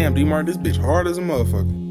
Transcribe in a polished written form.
Damn, DeeMarc, this bitch hard as a motherfucker.